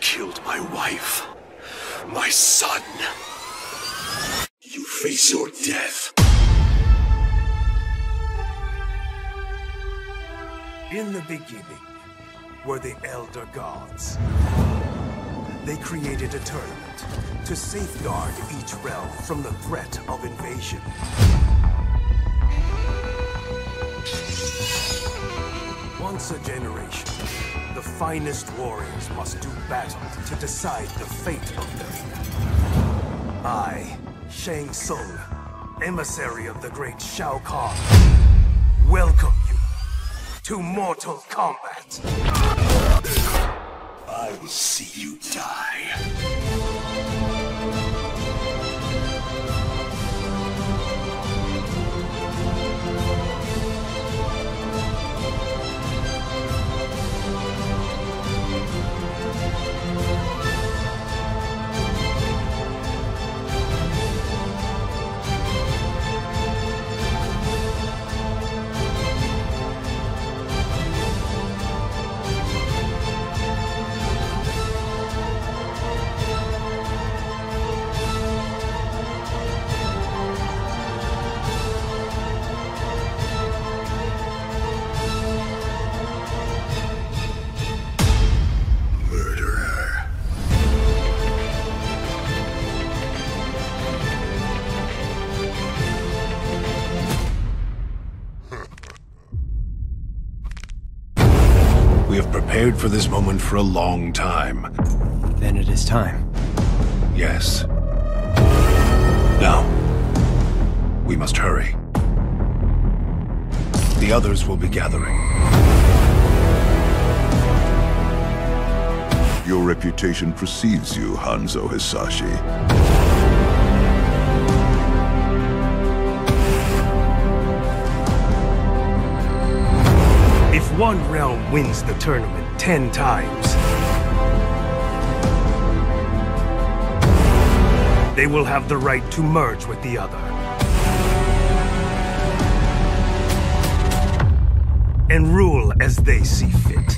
killed my wife, my son. You face your death. In the beginning were the Elder Gods. They created a tournament to safeguard each realm from the threat of invasion. Once a generation, the finest warriors must do battle to decide the fate of them. I, Shang Tsung, emissary of the great Shao Khan, welcome you to Mortal Kombat. I will see you die. For this moment for a long time. Then it is time. Yes. Now. We must hurry. The others will be gathering. Your reputation precedes you, Hanzo Hisashi. If one realm wins the tournament 10 times, they will have the right to merge with the other and rule as they see fit.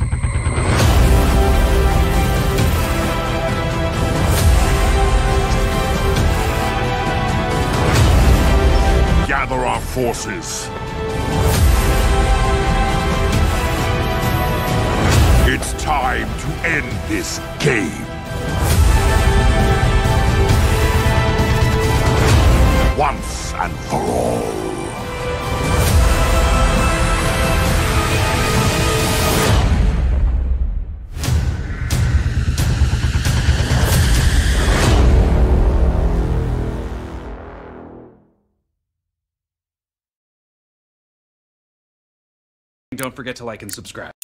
Gather our forces. It's time to end this game. Once and for all. Don't forget to like and subscribe.